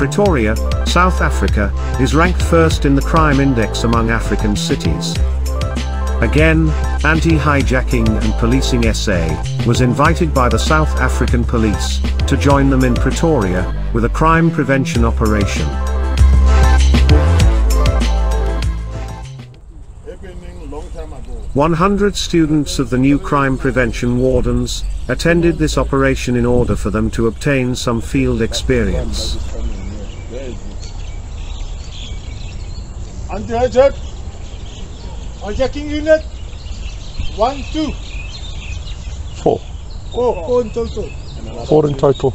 Pretoria, South Africa, is ranked first in the crime index among African cities. Again, Anti-Hijacking and Policing SA was invited by the South African Police to join them in Pretoria with a crime prevention operation. Happening long time ago. 100 students of the new crime prevention wardens attended this operation in order for them to obtain some field experience. Hijacking unit 1, 2. 4. Four in total. 4 in total.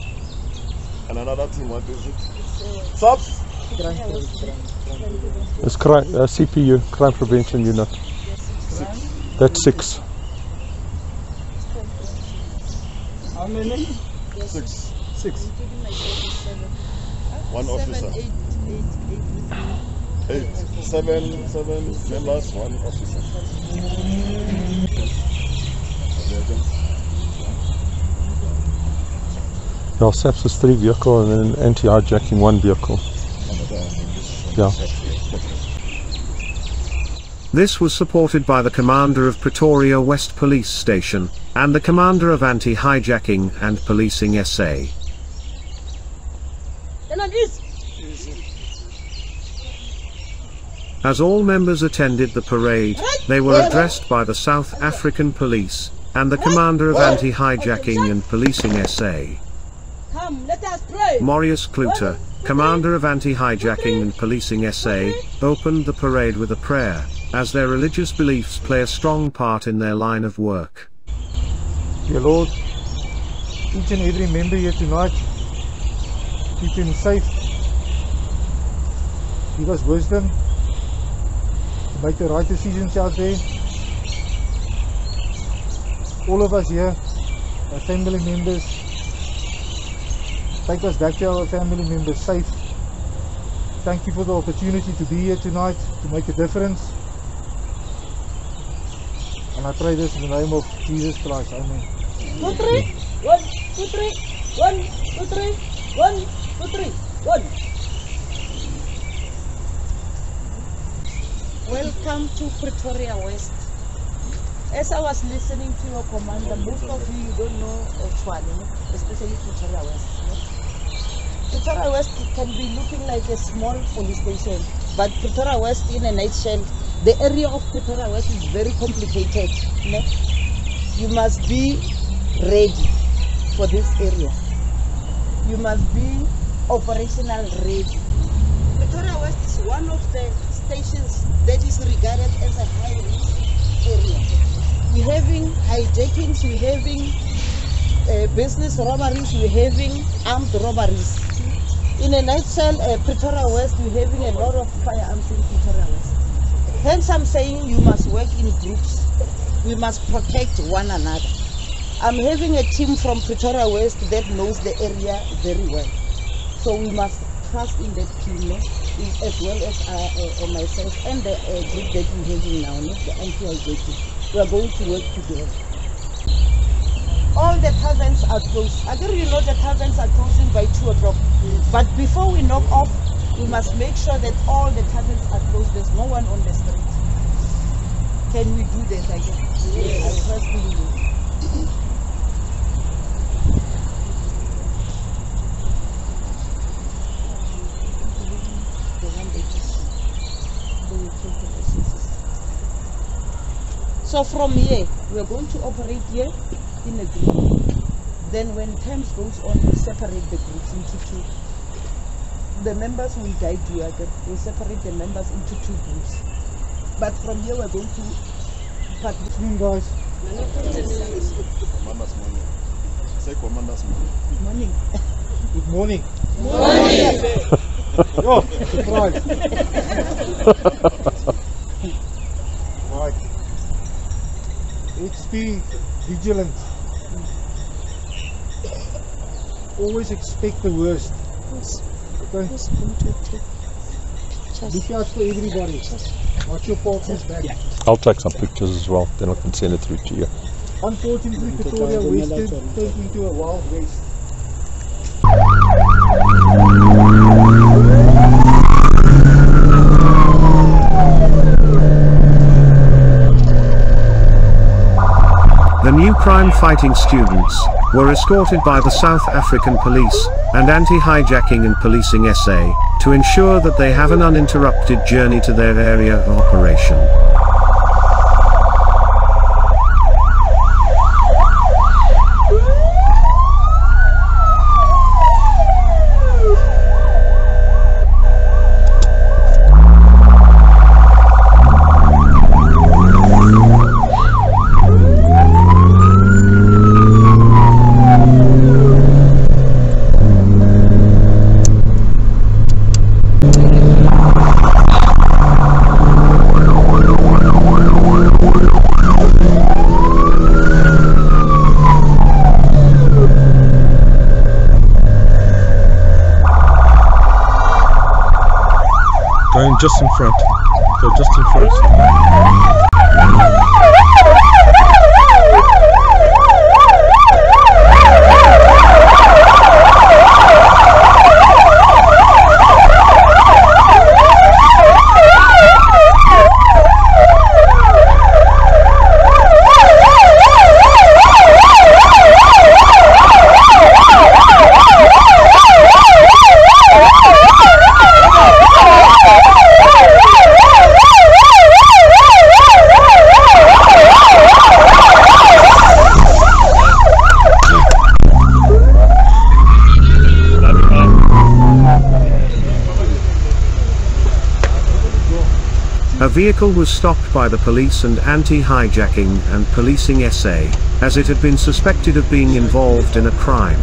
And another team, what is it? SAPS? It's crime, CPU, crime prevention unit. 6. That's 6. How many? 6. 1 officer. 8, 7 members, 1 officer. Yeah, SAPS is 3 vehicle and then anti-hijacking 1 vehicle. Yeah. This was supported by the commander of Pretoria West Police Station and the commander of Anti-Hijacking and Policing SA. As all members attended the parade, they were addressed by the South African Police and the commander of Anti-Hijacking and Policing SA. Marius Cloete, commander of Anti-Hijacking and Policing SA, opened the parade with a prayer, as their religious beliefs play a strong part in their line of work. Dear Lord, each and every member here tonight, keep him safe, give us wisdom, make the right decisions out there. All of us here, our family members, take us back to our family members safe. Thank you for the opportunity to be here tonight, to make a difference. And I pray this in the name of Jesus Christ. Amen. 1, 2, 3, 1, 2, 3, 1, 2, 3, 1, 2, 3, 1. Welcome to Pretoria West. As I was listening to your commander, most of you don't know Tshwane, especially Pretoria West. Pretoria West can be looking like a small police station, but Pretoria West, in a nutshell, the area of Pretoria West is very complicated. You must be ready for this area. You must be operational ready. Pretoria West is one of the stations that is regarded as a high-risk area. We're having hijackings, we're having business robberies, we're having armed robberies. In a nutshell, Pretoria West, we're having a lot of firearms in Pretoria West. Hence I'm saying you must work in groups. We must protect one another. I'm having a team from Pretoria West that knows the area very well. So we must trust in that team, as well as myself and the group that we're having now, the anti-hijacking. We are going to work together. All the taverns are closed. I think you know the taverns are closing by 2 o'clock. But before we knock off, we must make sure that all the taverns are closed. There's no one on the street. Can we do that again? Yes. I trust in you. So from here, we are going to operate here in a group. Then when time goes on, we separate the groups into 2. The members will guide you, we separate the members into 2 groups. But from here, we are going to part between guys. Commander's morning. Say commander's morning. Good morning. Good morning. Morning. Oh, surprise. Right. Let's be vigilant. Always expect the worst. Okay? Look out for everybody. Watch your partner's back. I'll take some pictures as well, then I can send it through to you. Unfortunately, Pretoria West did take me to a wild waste. nine fighting students were escorted by the South African Police and Anti-Hijacking and Policing SA to ensure that they have an uninterrupted journey to their area of operation. Just in front. Go just in front. A vehicle was stopped by the police and Anti-Hijacking and Policing SA, as it had been suspected of being involved in a crime.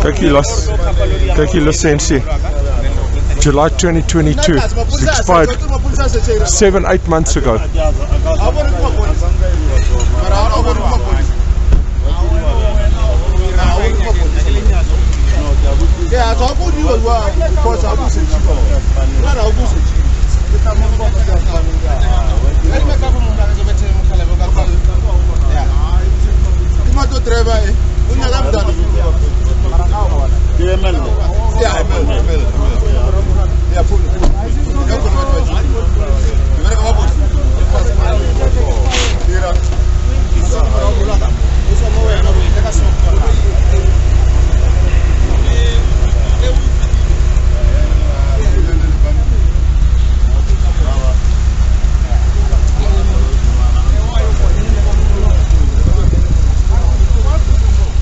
Take you loss NC. July 2022. It expired 7-8 months ago.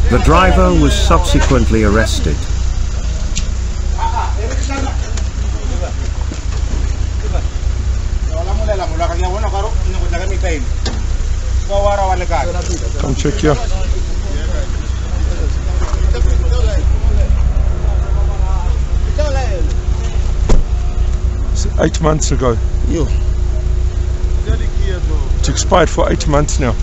The driver was subsequently arrested. Come check here. It's 8 months ago. It's expired for 8 months now.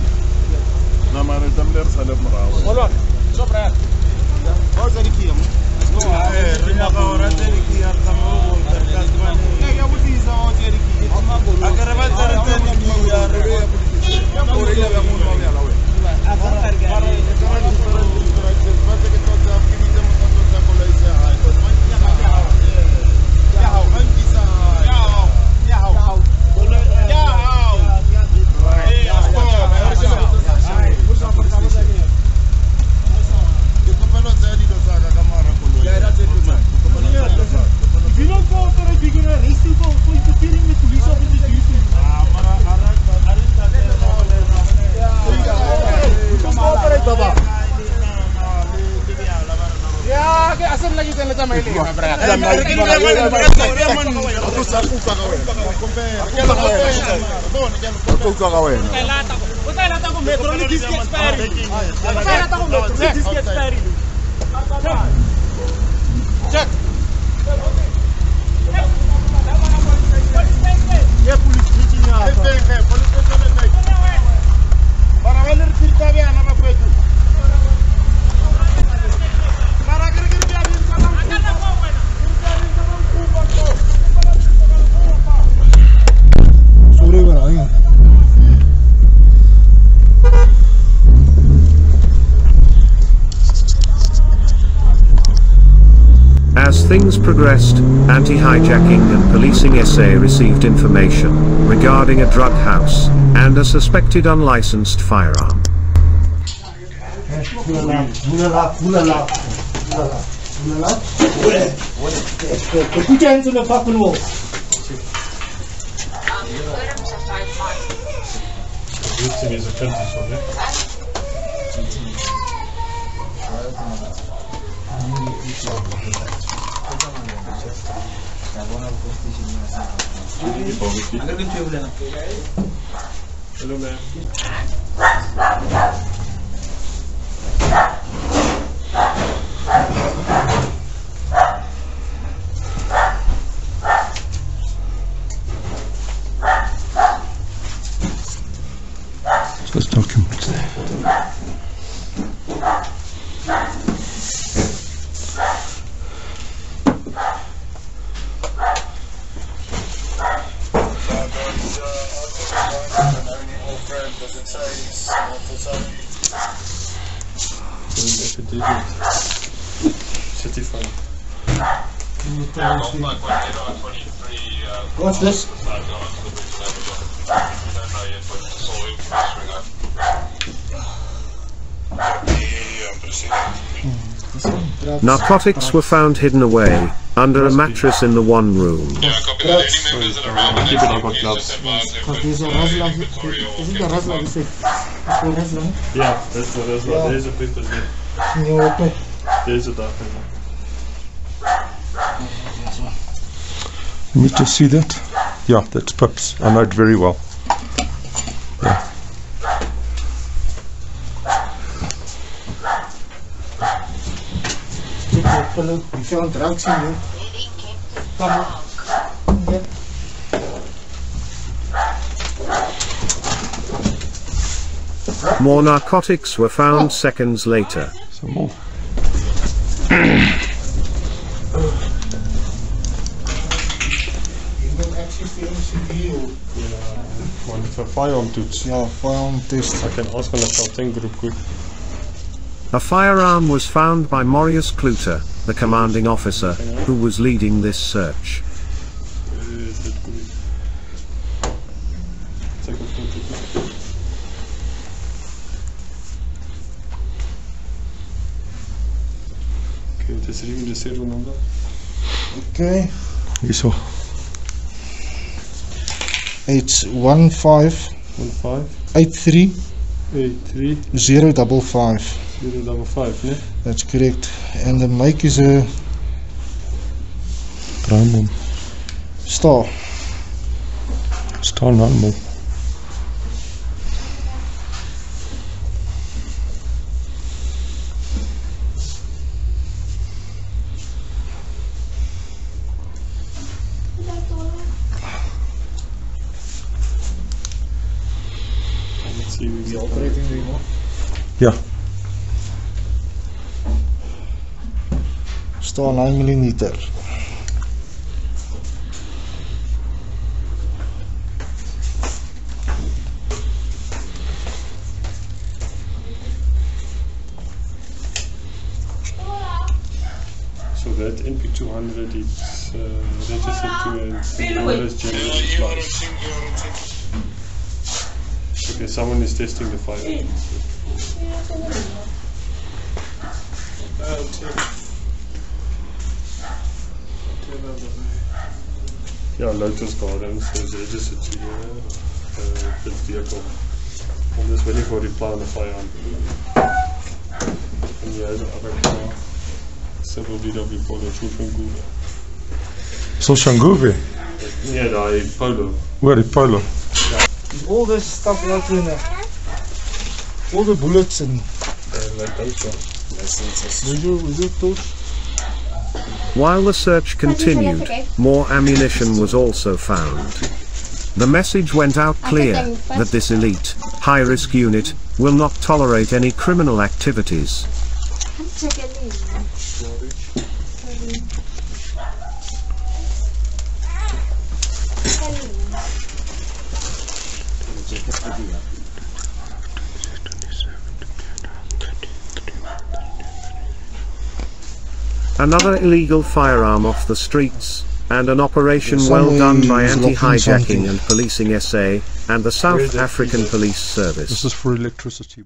things progressed, Anti-Hijacking and Policing SA received information regarding a drug house and a suspected unlicensed firearm. Hello, ma'am. So let's talk him what's there. What's this? Narcotics were found hidden away under a mattress in the one room. Yeah, that's the Resla. There's a bit of it. There's a dark one. You need to see that? Yeah, that's Pips. I know it very well. Yeah. More narcotics were found seconds later. Some more. A firearm test. I can ask on the something group quick. A firearm was found by Marius Cloete, the commanding officer, who was leading this search. Okay, it is even the serial number. Okay. You saw. It's 1583055. Yeah? That's correct. And the mic is a random star normal. Yeah. Star 9mm. So that NP200 is registered to a device. Okay, someone is testing the fire. Yeah, Lotus Gardens is registered to the vehicle. I'm just waiting for a reply on the firearm. And yeah, the other car, several DW for the Soshanguve. Soshanguve? Yeah, the Polo. Where the Polo? Yeah. All this stuff out in there. All the bullets and while the search continued, more ammunition was also found. The message went out clear that this elite, high-risk unit will not tolerate any criminal activities. another illegal firearm off the streets, and an operation well done by Anti-Hijacking and Policing SA, and the South African Police Service. This is for electricity.